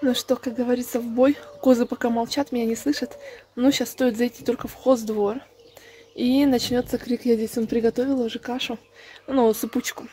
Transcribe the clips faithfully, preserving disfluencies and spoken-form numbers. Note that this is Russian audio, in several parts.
Ну что, как говорится, в бой. Козы пока молчат, меня не слышат. Но сейчас стоит зайти только в хоздвор. И начнется крик. Я здесь он приготовила уже кашу. Ну, супучку.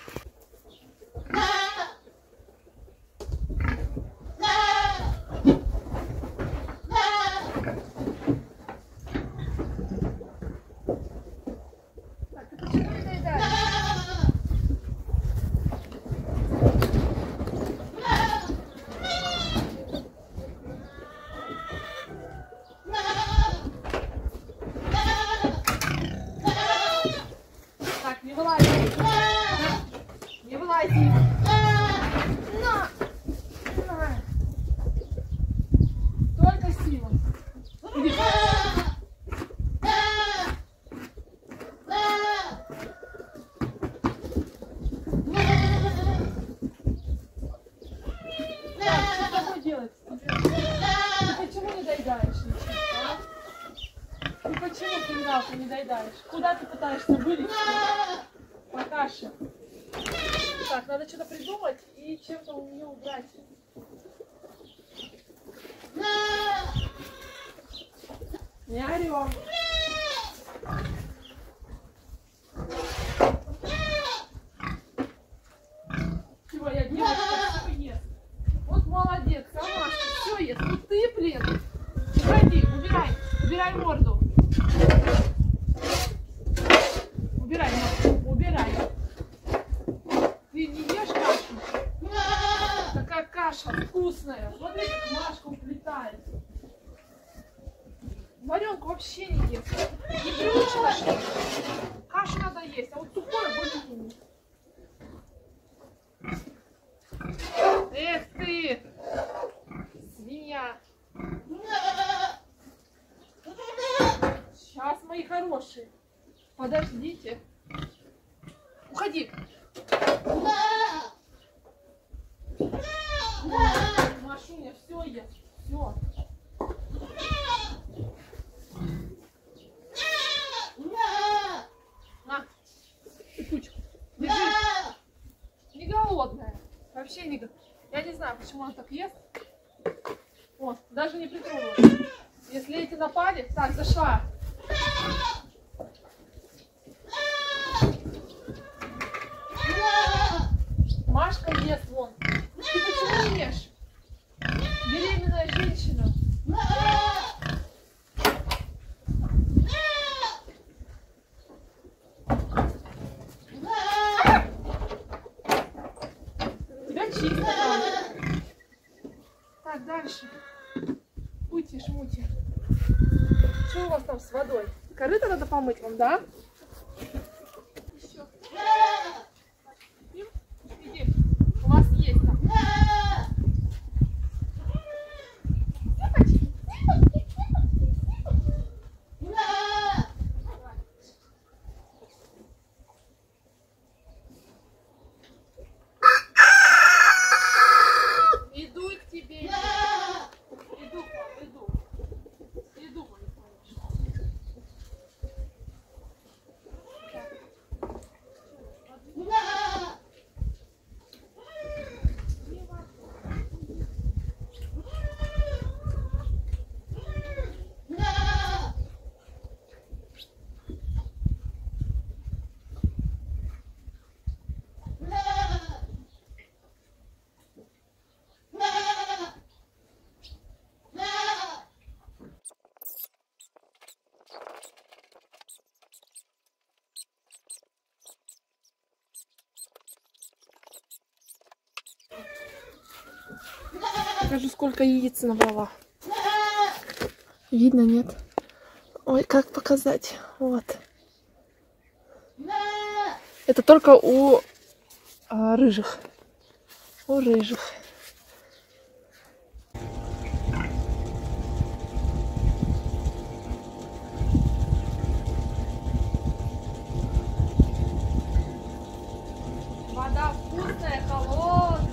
Куда ты пытаешься вылезти? По каше. Так, надо что-то придумать и чем-то у нее убрать. Не орем. Чего, я девочка, все ест. Вот молодец, сама все ест. Ну ты, блин. Уходи, убирай. Убирай морду. Убирай, мама, убирай. Ты не ешь кашу? Такая каша вкусная. Смотри, как Машка уплетает. Варенку вообще не ест. Не приучила. Кашу надо есть, а вот сухое более-менее. Эх ты, свинья. Сейчас, мои хорошие. Подождите. Уходи. Машуня, все ест. Все. На. Петучка. Держи. Не голодная. Вообще не голодная. Я не знаю, почему она так ест. О, даже не притронулась. Если эти напали... Так, зашла. Машка ест вон. Ты почему ешь? Беременная женщина. Тебя чисто. Так, дальше. Ути-шмути. Что у вас там с водой? Корыто надо помыть вам, да? Покажу, сколько яиц набрала. Видно, нет? Ой, как показать? Вот. Это только у а, рыжих. У рыжих. Вода вкусная, холодная.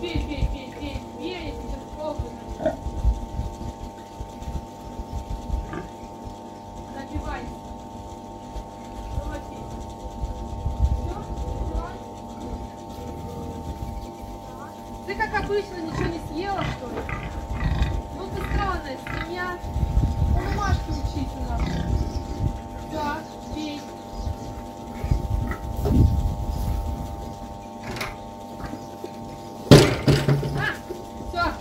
Пей, пей, пей, пей, пей, я сейчас полгода. как обычно, ничего не съела, что ли? Ну ты странная семья. Ну, бумажки учить у нас. Да, пей. А, все.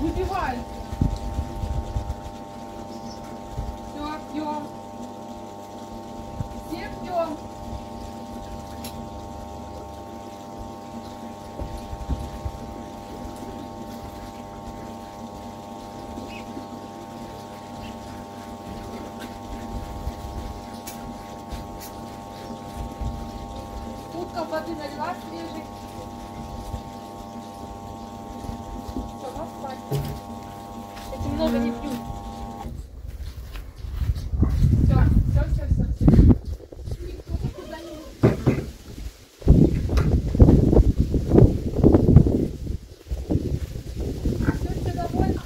Выпивай. Все, пьем. Все пьем. Воды налила свежей. Все, вам спать. Этим много не пью. Все, все, все, все, все. Никто никуда не уйдет. Все, все довольны.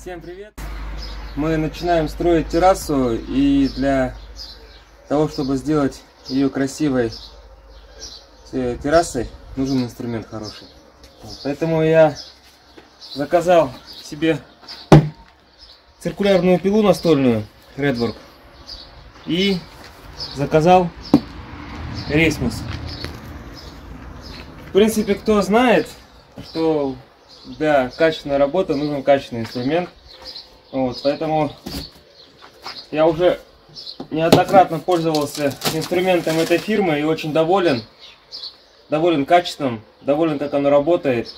Всем привет! Мы начинаем строить террасу, и для того, чтобы сделать ее красивой террасой, нужен инструмент хороший. Поэтому я заказал себе циркулярную пилу настольную REDVERG и заказал ресмус. В принципе, кто знает, что для качественной работы нужен качественный инструмент. Вот, поэтому я уже неоднократно пользовался инструментом этой фирмы и очень доволен. Доволен качеством, доволен, как оно работает,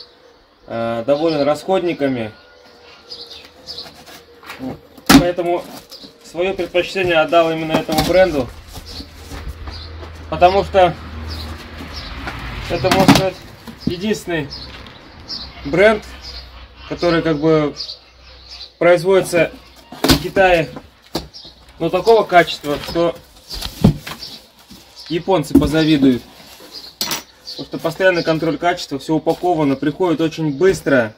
доволен расходниками. Поэтому свое предпочтение отдал именно этому бренду. Потому что это, можно сказать, единственный бренд, который как бы производится в Китае, но такого качества, что японцы позавидуют. Потому что постоянный контроль качества, все упаковано, приходит очень быстро.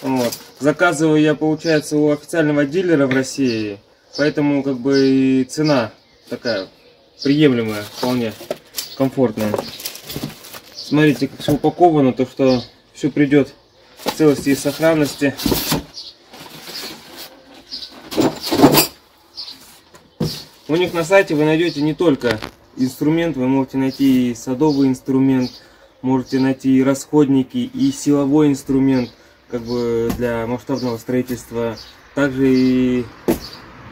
Вот. Заказываю я, получается, у официального дилера в России, поэтому как бы и цена такая приемлемая, вполне комфортная. Смотрите, как все упаковано, то что все придет целости и сохранности. У них на сайте вы найдете не только инструмент, вы можете найти и садовый инструмент, можете найти и расходники, и силовой инструмент, как бы для масштабного строительства, также и,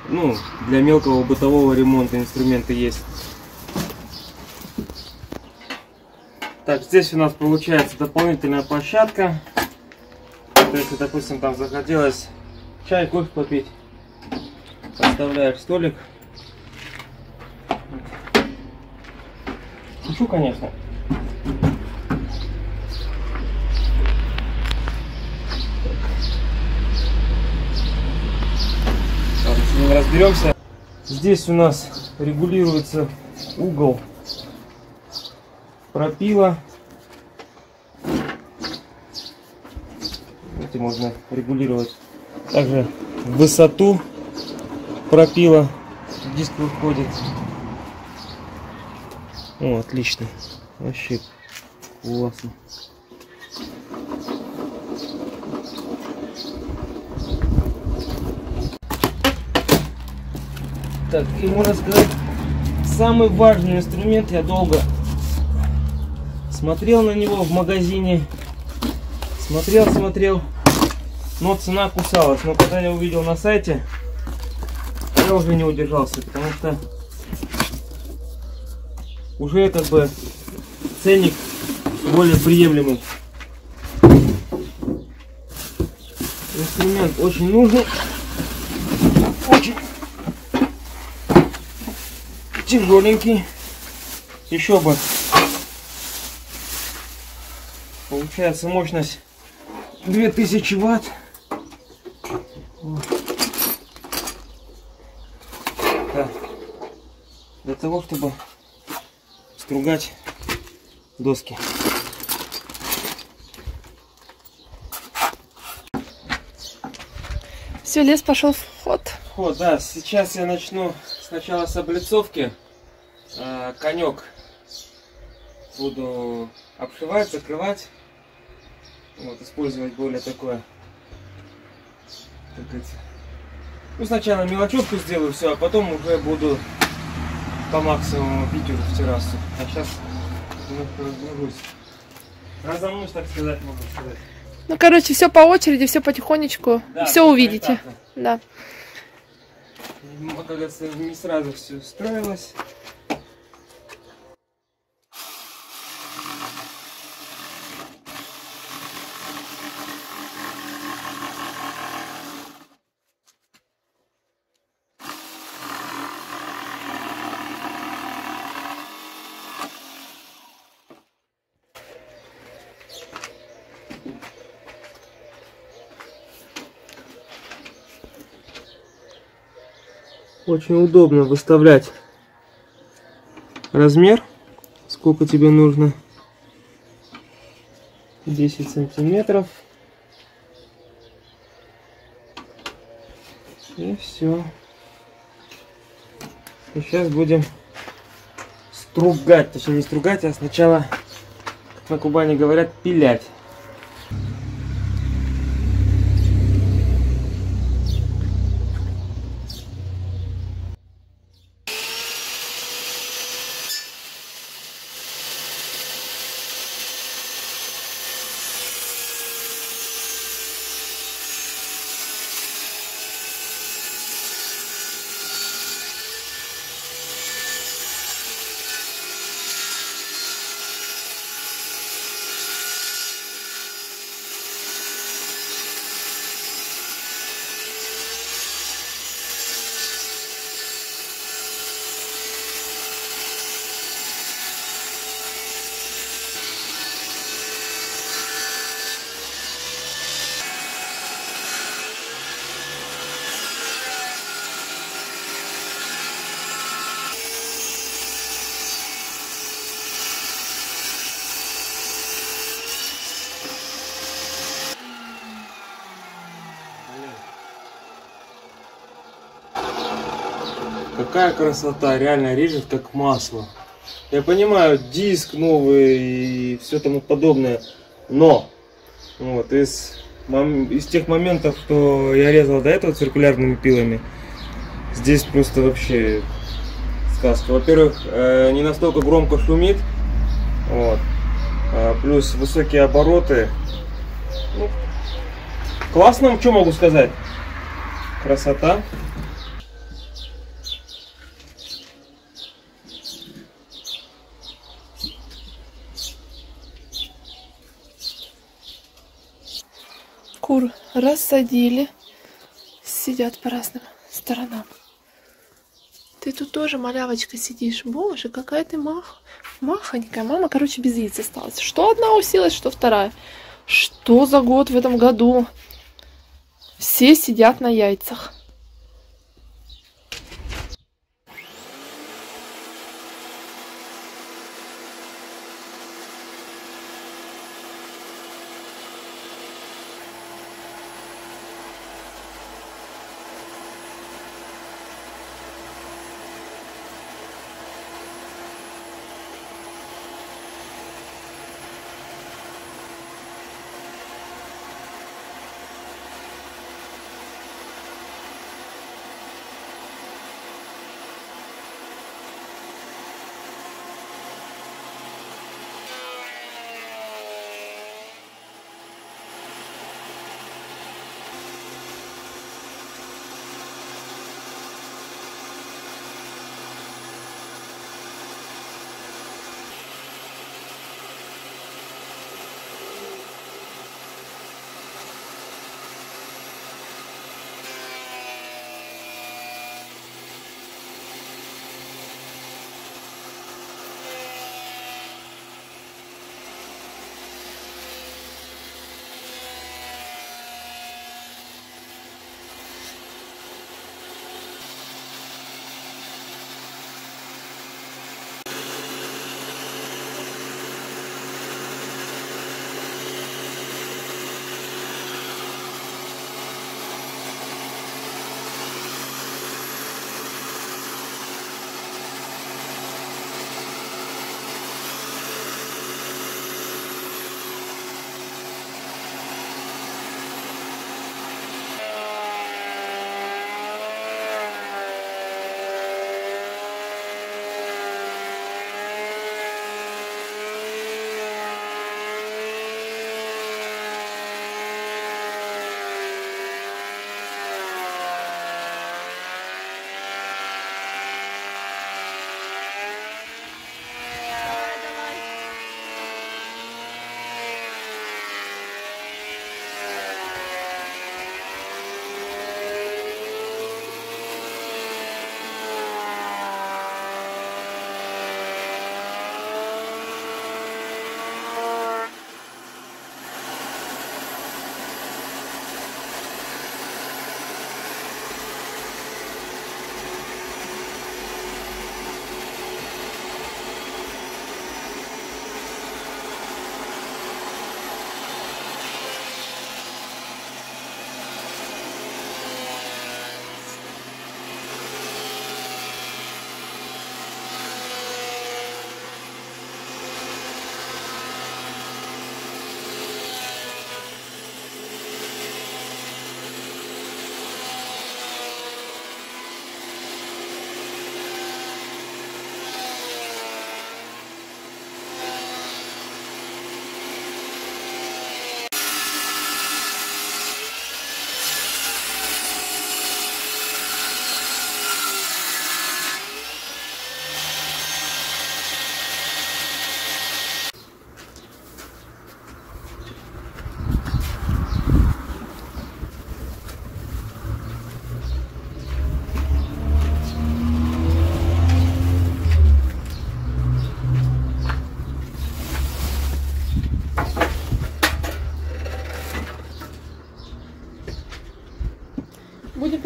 ну, для мелкого бытового ремонта инструменты есть. Так, здесь у нас получается дополнительная площадка. То есть, допустим, там захотелось чай, кофе попить, поставляешь столик. Шучу, конечно. Так, с ним разберемся. Здесь у нас регулируется угол пропила. Можно регулировать также высоту пропила, диск выходит. О, отлично, вообще классно. Так, и можно сказать, самый важный инструмент, я долго смотрел на него в магазине, смотрел, смотрел, но цена кусалась. Но когда я увидел на сайте, я уже не удержался, потому что уже как бы ценник более приемлемый. Инструмент очень нужный, очень тяжеленький, еще бы. Получается мощность две тысячи ватт. Так. Для того, чтобы стругать доски. Все, лес пошел в ход. Ход, да. Сейчас я начну сначала с облицовки. Конек буду обшивать, закрывать. Вот, использовать более такое, так сказать. Ну, сначала мелочевку сделаю, все, а потом уже буду по максимуму бить в террасу. А сейчас разгружусь. Разомнусь, так сказать, могу сказать. Ну, короче, все по очереди, все потихонечку, да, все увидите. Да. Оказывается, не сразу все строилось. Очень удобно выставлять размер, сколько тебе нужно. десять сантиметров. И все. И сейчас будем стругать. Точнее, не стругать, а сначала, как на Кубани говорят, пилять. Какая красота, реально режет как масло. Я понимаю, диск новый и все тому подобное, но вот из, из тех моментов, что я резал до этого циркулярными пилами, здесь просто вообще сказка. Во-первых, не настолько громко шумит, вот, плюс высокие обороты. Ну, классно, что могу сказать? Красота. Кур рассадили, сидят по разным сторонам. Ты тут тоже, малявочка, сидишь. Боже, какая ты мах... махонькая. Мама, короче, без яиц осталась. Что одна уселась, что вторая. Что за год в этом году? Все сидят на яйцах.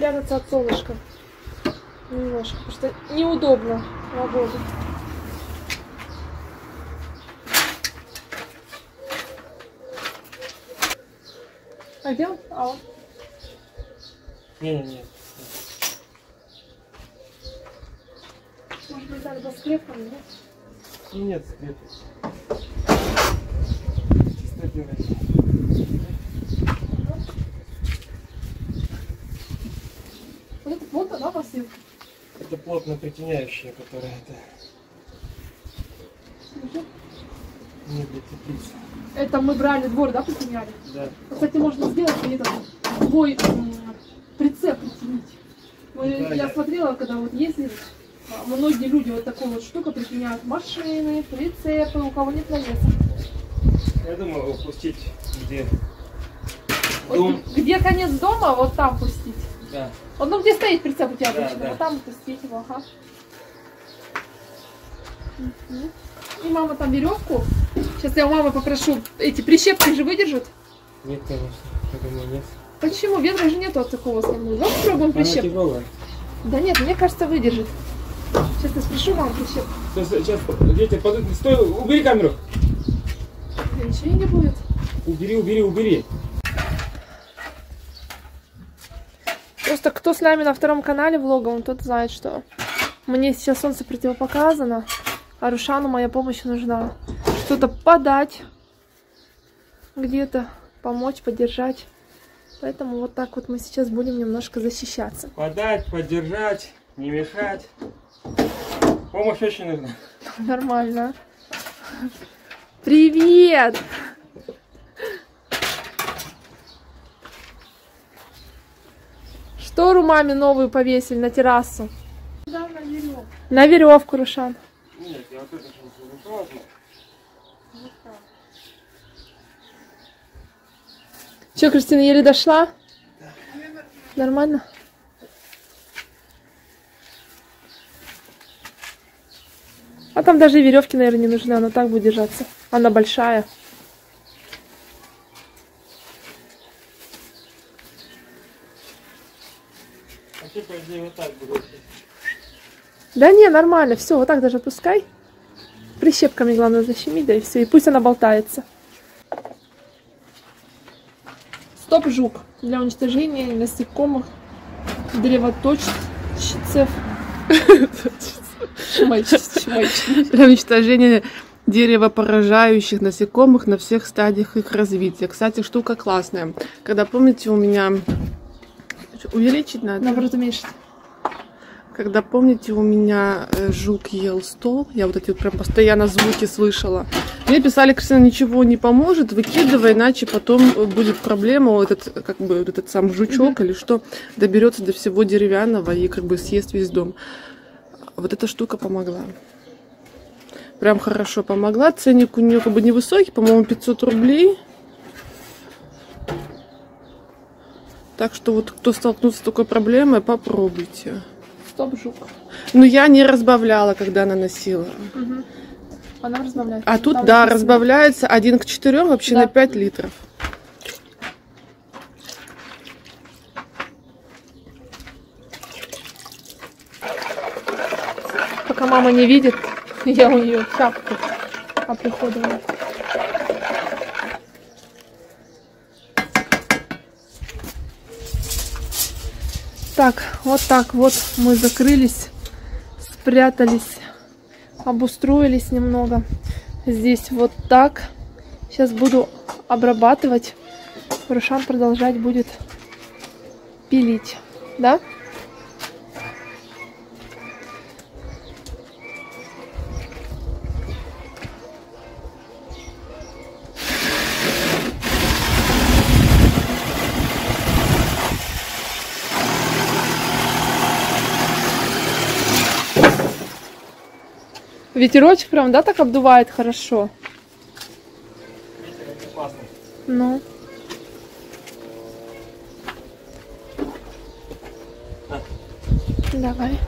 спрятаться от солнышка. Немножко, потому что неудобно работать. Одел? А вот. Нет, нет. Может быть, надо было с клепками, нет? Нет, с клепками. Чисто делать. Вот это плотно, да, посылка? Это плотно притеняющая, которая это... Не прицепится. Это мы брали двор, да, притеняли? Да. Кстати, можно сделать этот двой прицеп притянуть. Мы, да, я да. смотрела, когда вот если многие люди вот такую вот штуку притеняют машины, прицепы, у кого нет навеса. Я думаю, пустить где? Вот дом. Где конец дома, вот там пустить. Да. Вот, ну где стоит прицеп у тебя да, обычно, да. вот там пустить его, ага. И мама там веревку. Сейчас я у мамы попрошу, эти прищепки же выдержат? Нет, конечно, я думаю, нет. Почему? Ветра же нету от такого основного. Давай попробуем прищепки. Да нет, мне кажется, выдержит. Сейчас я спрошу маму прищепку. Сейчас, сейчас, дети, подойди, стой, убери камеру. Да ничего не будет. Убери, убери, убери. Просто кто с нами на втором канале влоговом, тот знает, что мне сейчас солнце противопоказано. А Рушану моя помощь нужна. Что-то подать, где-то помочь, поддержать. Поэтому вот так вот мы сейчас будем немножко защищаться. Подать, поддержать, не мешать. Помощь очень нужна. Нормально. Привет! Штору маме новую повесили на террасу. Да, на веревку. На веревку, Рушан. Нет, я вот это же не важно. Че, Кристина, еле дошла? Да. Нормально? А там даже и веревки, наверное, не нужны, она так будет держаться. Она большая. А ты, по идее, вот так будет. Да не, нормально, все, вот так даже пускай. Прищепками главное защемить, да и все, и пусть она болтается. Стоп-жук для уничтожения насекомых, древоточцев. Для уничтожения деревопоражающих насекомых на всех стадиях их развития. Кстати, штука классная. Когда, помните, у меня... Увеличить надо? Наоборот, уменьшить. Когда, помните, у меня жук ел стол, я вот эти вот прям постоянно звуки слышала. Мне писали, Кристина, ничего не поможет, выкидывай, иначе потом будет проблема, вот этот, как бы, вот этот сам жучок mm-hmm. или что, доберется до всего деревянного и как бы съест весь дом. Вот эта штука помогла. Прям хорошо помогла. Ценник у нее как бы невысокий, по-моему, пятьсот рублей. Так что вот кто столкнулся с такой проблемой, попробуйте. Стоп-жук. Ну, я не разбавляла, когда наносила. Угу. Она разбавляется. А тут, да, разбавляется один к четырём, вообще да. на пять литров. Пока мама не видит, я у нее шапку оприходовала. Так, вот так вот мы закрылись, спрятались, обустроились немного. Здесь вот так. Сейчас буду обрабатывать. Рушан продолжать будет пилить, да? Ветерочек прям, да, так обдувает хорошо. Ну. А. Давай.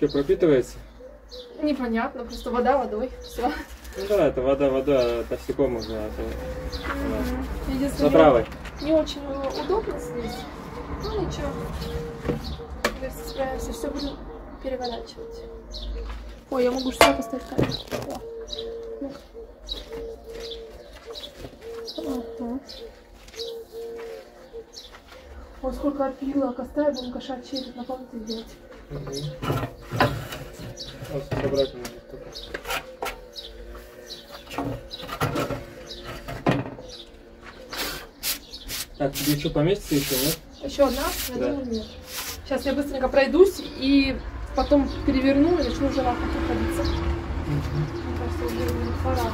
Что, пропитывается? Непонятно, просто вода водой, все. Ну да, это вода, вода, это всяком уже. Это... Направо. Не очень удобно здесь. Ну ничего. Если справимся, все будем переворачивать. Ой, я могу сюда поставить камеру. Ага. Ой, сколько опилок оставил, будем кошачий этот наполнитель делать. Просто собрать нужно только. Так, тебе что, поместится еще, нет? Еще одна? Я да. думаю, нет. Сейчас я быстренько пройдусь и потом переверну и начну уже лапу проходиться. Угу. Мне кажется, уже пора.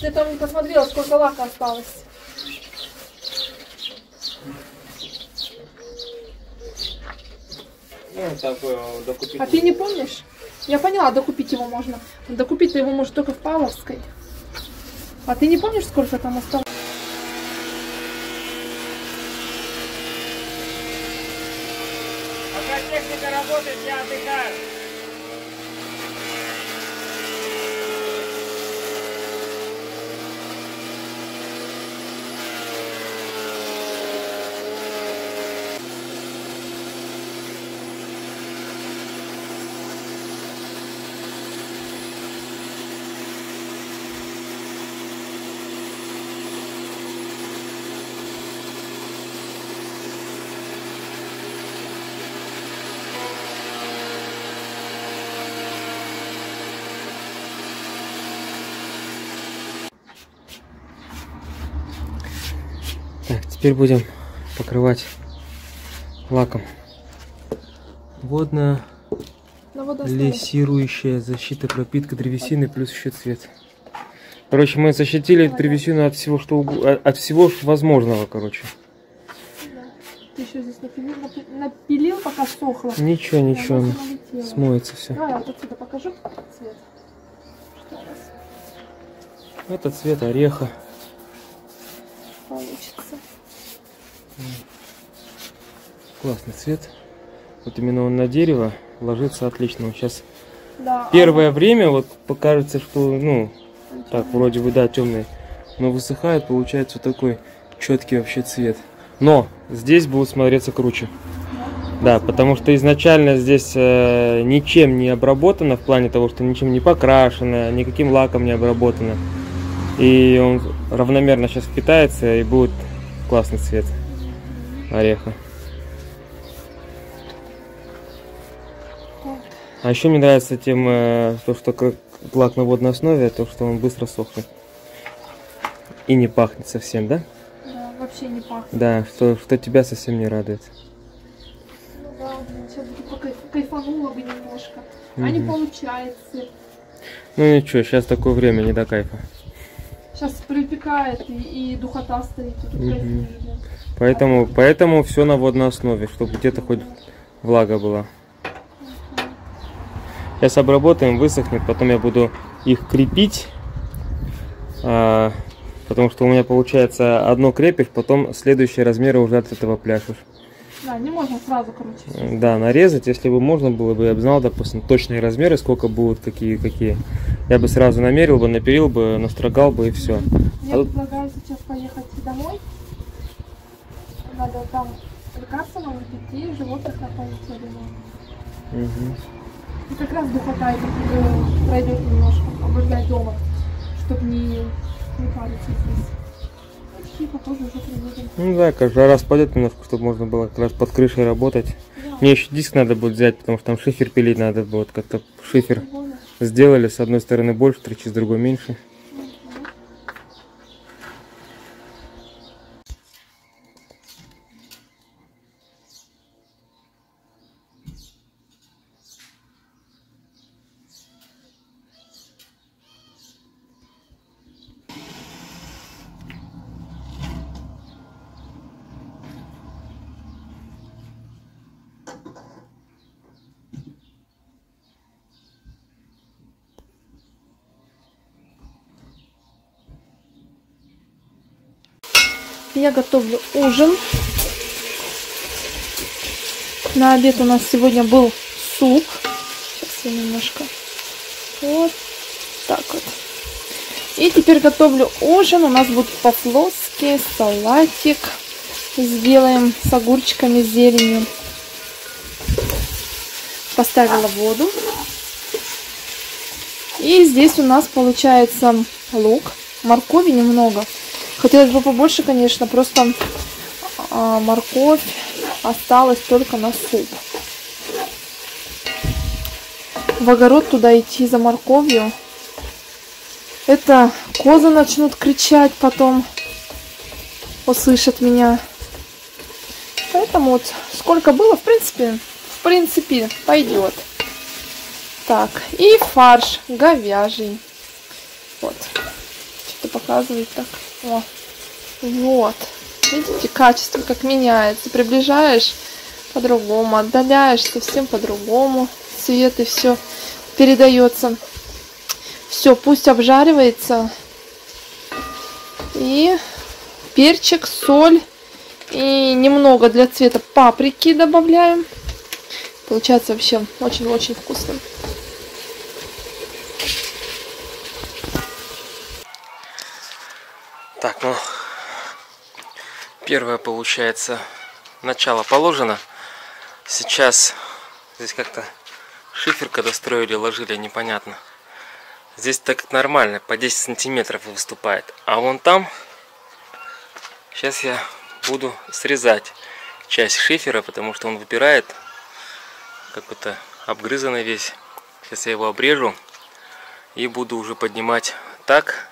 Я там не посмотрела, сколько лака осталось. Ну, так, докупить. А ты не помнишь? Я поняла, докупить его можно. Докупить-то его может только в Павловской. А ты не помнишь, сколько там осталось? Пока техника работает, я отдыхаю. Теперь будем покрывать лаком. Водно-лессирующая защита, пропитка древесины плюс еще цвет. Короче, мы защитили Давай. древесину от всего что уг... от всего возможного, короче. Да. Ты еще здесь напилил, напилил, пока сохло. Ничего, ничего, смоется все. Давай я вот отсюда покажу цвет. Что у нас? Это цвет ореха. Получится. Классный цвет. Вот именно он на дерево ложится отлично. Вот сейчас да, первое а... время вот покажется, что ну темный. Так вроде бы да темный, но высыхает, получается вот такой четкий вообще цвет. Но здесь будет смотреться круче. Да, да потому что изначально здесь э, ничем не обработано в плане того, что ничем не покрашено, никаким лаком не обработано. И он равномерно сейчас впитается и будет классный цвет ореха. А еще мне нравится тем, то, что лак на водной основе, то, что он быстро сохнет. И не пахнет совсем, да? Да, вообще не пахнет. Да, что, что тебя совсем не радует. Ну да, сейчас бы кайфанула бы немножко. Угу. А не получается. Ну ничего, сейчас такое время, не до кайфа. Сейчас припекает и, и духота стоит. И угу. Поэтому, поэтому все на водной основе, чтобы где-то хоть влага была. Угу. Сейчас обработаем, высохнет, потом я буду их крепить, а, потому что у меня получается одно крепишь, потом следующие размеры уже от этого пляшешь. Да, не можно сразу, короче. Да, нарезать, если бы можно было бы, я бы знал, допустим, точные размеры, сколько будут, какие, какие. Я бы сразу намерил бы, напилил бы, настрогал бы и все. Я а... предлагаю сейчас поехать домой. Надо там лекарством выпить и животных накормить. Угу. И как раз духота и пройдет немножко, обождать дома, чтобы не, не париться здесь. Ну да, как жара спадет немножко, чтобы можно было как раз под крышей работать. Да. Мне еще диск надо будет взять, потому что там шифер пилить надо будет. Как-то шифер сделали, с одной стороны больше тричи, с другой меньше. Я готовлю ужин. На обед у нас сегодня был суп. Сейчас я немножко вот так вот. И теперь готовлю ужин. У нас будут по-плоски, салатик сделаем с огурчиками, зеленью. Поставила воду. И здесь у нас получается лук. Моркови немного. Хотелось бы побольше, конечно, просто морковь осталась только на суп. В огород туда идти за морковью. Это козы начнут кричать потом, услышат меня. Поэтому вот сколько было, в принципе, в принципе, пойдет. Так, и фарш говяжий. Вот. Что-то показывает так. О. Вот. Видите, качество как меняется. Приближаешь по-другому, отдаляешь совсем по-другому. Цвет и все передается. Все, пусть обжаривается. И перчик, соль и немного для цвета паприки добавляем. Получается вообще очень-очень вкусно. Так, ну, первое, получается, начало положено. Сейчас здесь как-то шиферка достроили, ложили, непонятно. Здесь так нормально, по десять сантиметров выступает. А вон там, сейчас я буду срезать часть шифера, потому что он выпирает, какой-то обгрызанный весь. Сейчас я его обрежу и буду уже поднимать так.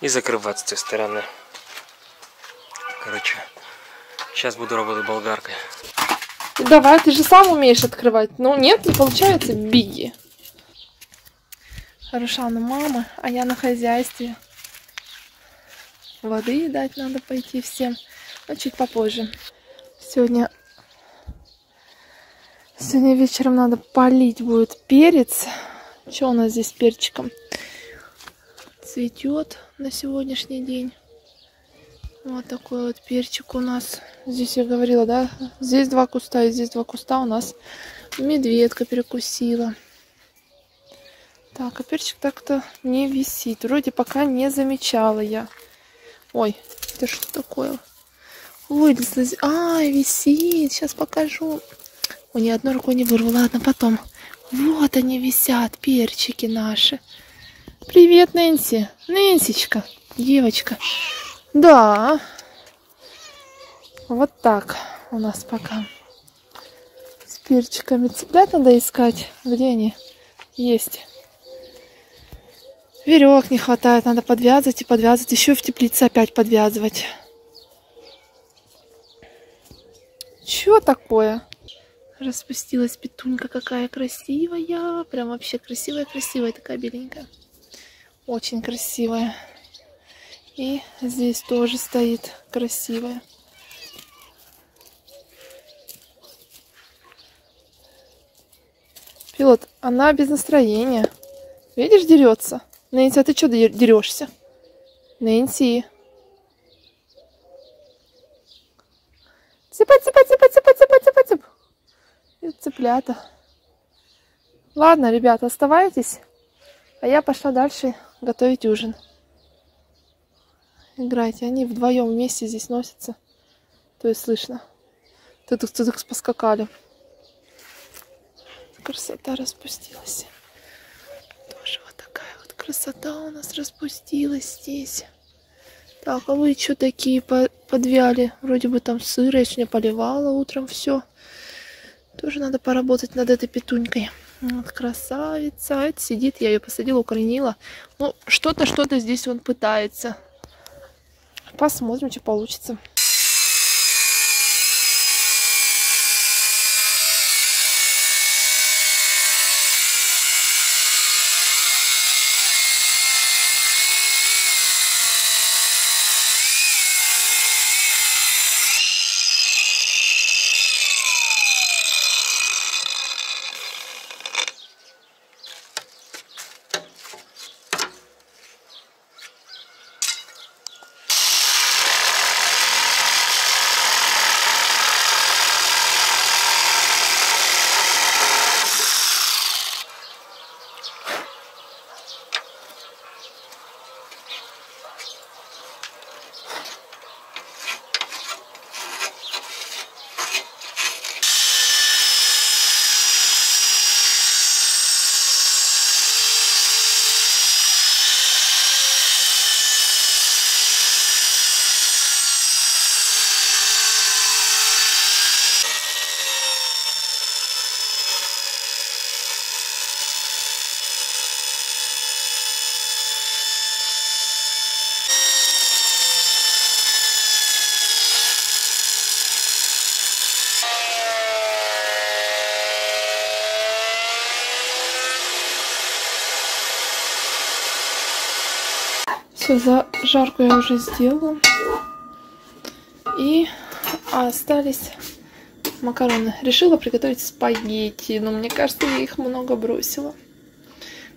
И закрывать с той стороны. Короче, сейчас буду работать болгаркой. Давай, ты же сам умеешь открывать. Ну нет, не получается, беги. Рушана мама, а я на хозяйстве. Воды дать надо пойти всем. Но чуть попозже. Сегодня... Сегодня вечером надо полить будет перец. Что у нас здесь с перчиком? Цветет на сегодняшний день. Вот такой вот перчик у нас. Здесь я говорила, да? Здесь два куста и здесь два куста у нас медведка перекусила. Так, а перчик так-то не висит. Вроде пока не замечала я. Ой, это что такое? Вылезла. А, висит. Сейчас покажу. Ой, ни одной рукой не вырву. Ладно, потом. Вот они висят, перчики наши. Привет, Нэнси. Нэнсичка, девочка. Да. Вот так у нас пока. С перчиками цыплят надо искать. Где они? Есть. Веревок не хватает. Надо подвязывать и подвязывать. Еще в теплице опять подвязывать. Че такое? Распустилась петунька. Какая красивая. Прям вообще красивая-красивая. Такая беленькая. Очень красивая. И здесь тоже стоит красивая. Пилот, она без настроения. Видишь, дерется. Нэнси, а ты что дерешься? Нэнси. Цыпа, цыпа, цыпа, цыпа, цыпа, цыпа, цып. И цыплята. Ладно, ребята, оставайтесь. А я пошла дальше готовить ужин. Играйте. Они вдвоем вместе здесь носятся. То есть слышно. Тудук-тудук поскакали. Красота распустилась. Тоже вот такая вот красота у нас распустилась здесь. Так, а вы что такие подвяли? Вроде бы там сыра. Я сегодня поливала утром все. Тоже надо поработать над этой петунькой. Вот красавица. Это сидит, я ее посадила, укоренила. Ну, что-то, что-то здесь он пытается. Посмотрим, что получится. Все, зажарку я уже сделала. И остались макароны. Решила приготовить спагетти, но мне кажется, я их много бросила.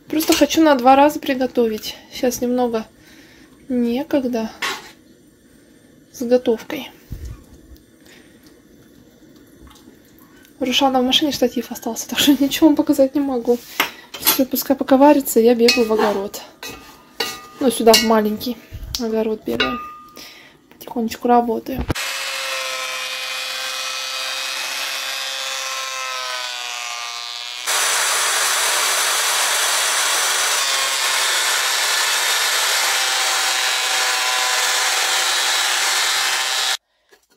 Просто хочу на два раза приготовить. Сейчас немного некогда с готовкой. Рушана в машине, штатив остался, так что ничего вам показать не могу. Все, пускай пока варится, я бегаю в огород. Ну, сюда, в маленький огород бегаю. Потихонечку работаю.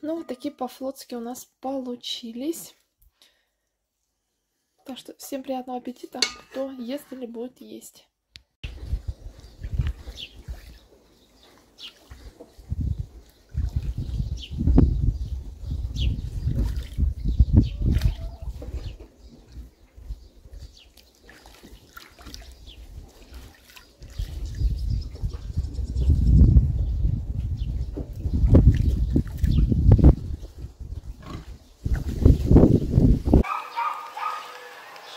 Ну, вот такие по-флотски у нас получились. Так что всем приятного аппетита, кто ест или будет есть.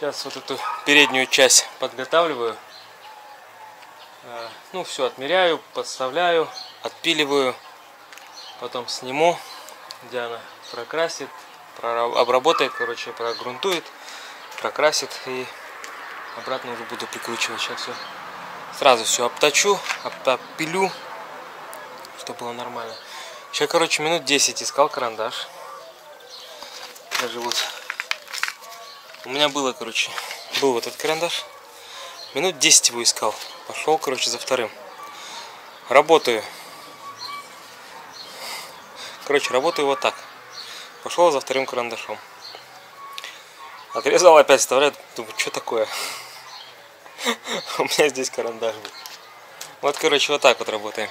Сейчас вот эту переднюю часть подготавливаю. Ну, все отмеряю, подставляю, отпиливаю. Потом сниму. Диана прокрасит, обработает, короче, прогрунтует, прокрасит. И обратно уже буду прикручивать. Сейчас все. Сразу все обточу, обтопилю, чтобы было нормально. Сейчас, короче, минут десять искал карандаш. Даже вот... У меня было, короче, был вот этот карандаш. Минут десять его искал. Пошел, короче, за вторым. Работаю. Короче, работаю вот так. Пошел за вторым карандашом. Отрезал, опять вставляю. Думаю, что такое? У меня здесь карандаш был. Вот, короче, вот так вот работаем.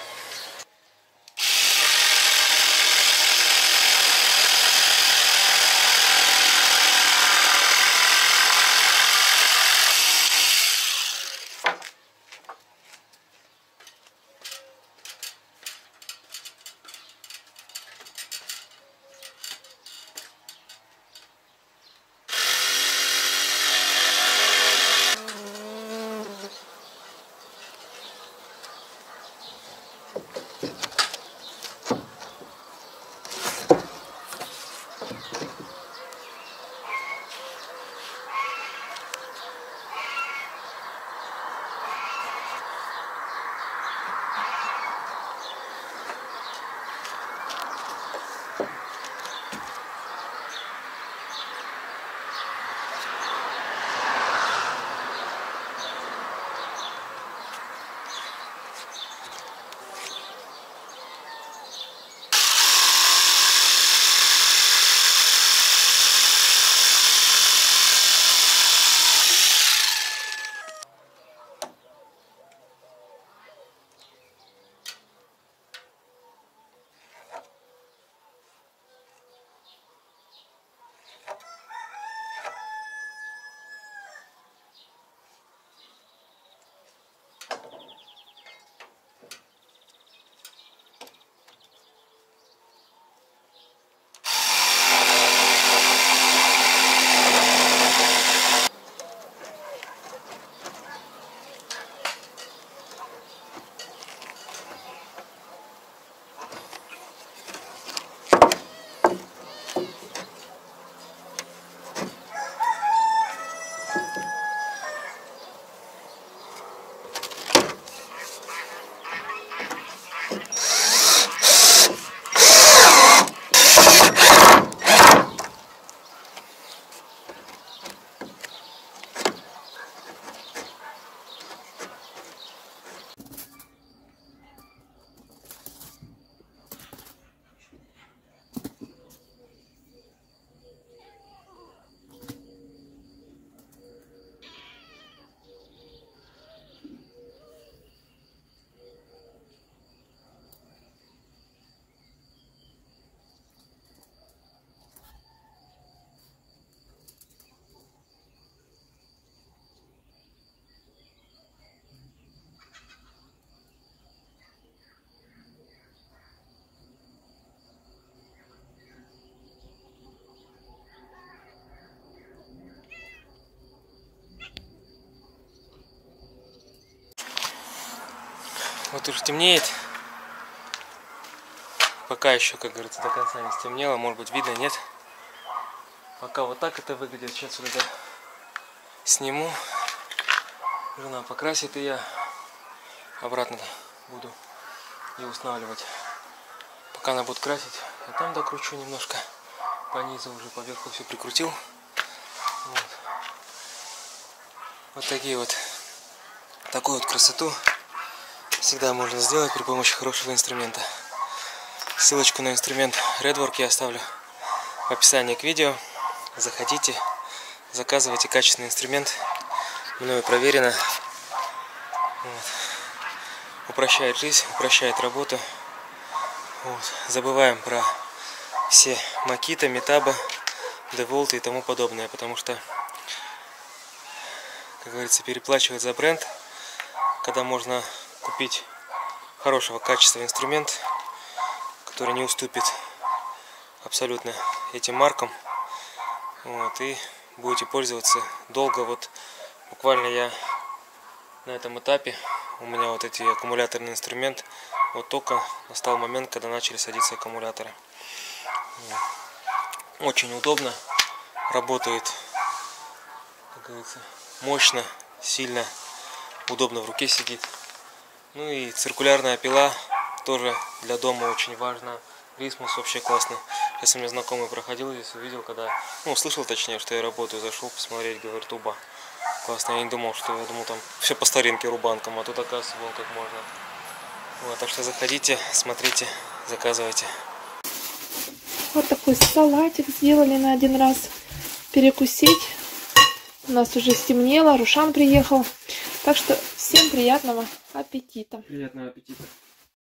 Вот уже темнеет. Пока еще, как говорится, до конца не стемнело. Может быть, видно, нет. Пока вот так это выглядит. Сейчас вот это сниму. Жена покрасит, и я обратно буду ее устанавливать. Пока она будет красить, я там докручу немножко. По низу уже, по верху все прикрутил. Вот. Вот такие вот, такую вот красоту всегда можно сделать при помощи хорошего инструмента. Ссылочку на инструмент REDVERG я оставлю в описании к видео. Заходите, заказывайте качественный инструмент. Мною проверено. Вот. Упрощает жизнь, упрощает работу. Вот. Забываем про все Макита, Метабо, Деволты и тому подобное, потому что, как говорится, переплачивать за бренд, когда можно купить хорошего качества инструмент, который не уступит абсолютно этим маркам, вот, и будете пользоваться долго. Вот буквально я на этом этапе, у меня вот эти аккумуляторный инструмент, вот только настал момент, когда начали садиться аккумуляторы. Очень удобно, работает, как говорится, мощно, сильно, удобно в руке сидит. Ну и циркулярная пила тоже для дома очень важна. Рисмус вообще классный. Сейчас у меня знакомый проходил здесь, увидел, когда, ну, услышал точнее, что я работаю, зашел посмотреть, говорит, уба, классно. Я не думал, что, я думал, там все по старинке рубанком, а тут, оказывается, вон как можно. Вот, так что заходите, смотрите, заказывайте. Вот такой салатик сделали на один раз перекусить. У нас уже стемнело, Рушан приехал. Так что всем приятного аппетита. Приятного аппетита.